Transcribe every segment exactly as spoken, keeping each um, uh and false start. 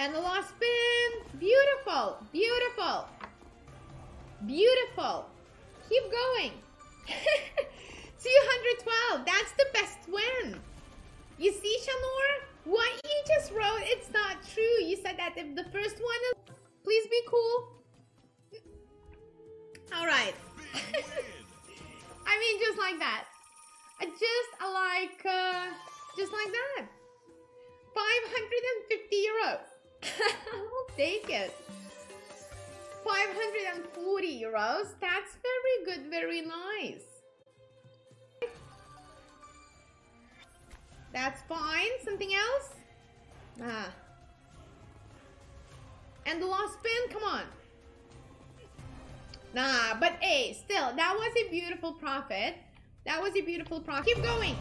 And the last spin. Beautiful. Beautiful. Beautiful. Keep going. two hundred twelve. That's the best win. You see, Shamor? What you just wrote, it's not true. You said that if the first one is... Please be cool. Alright. I mean, just like that. Just like... Uh, just like that. five hundred fifty euros. I'll take it. five hundred forty euros. That's very good, very nice. That's fine. Something else? Ah. And the last spin, come on. Nah, but hey, still, that was a beautiful profit. That was a beautiful profit. Keep going.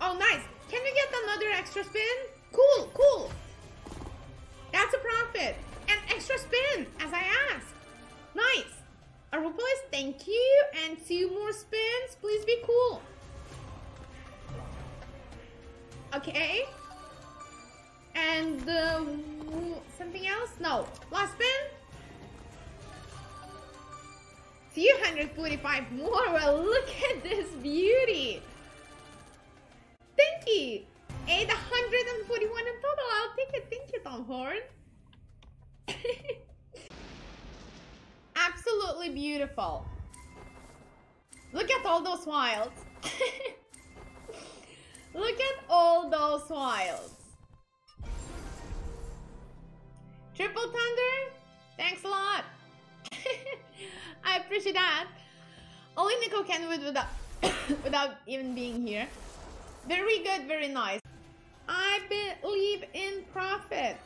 Oh, nice. Can we get another extra spin? Cool, cool. That's a profit. An extra spin, as I asked. Nice. Arvo, thank you. And two more spins. Please be cool. Okay, and uh, something else? No, last spin. two hundred forty-five more. Well, look at this beauty. Thank you. eight hundred forty-one in total. I'll take it. Thank you, Tom Horn. Absolutely beautiful. Look at all those wiles. Look at all those wilds. Triple Thunder, thanks a lot. I appreciate that. Only Nico can do it without, without even being here. Very good, very nice. I believe in profit.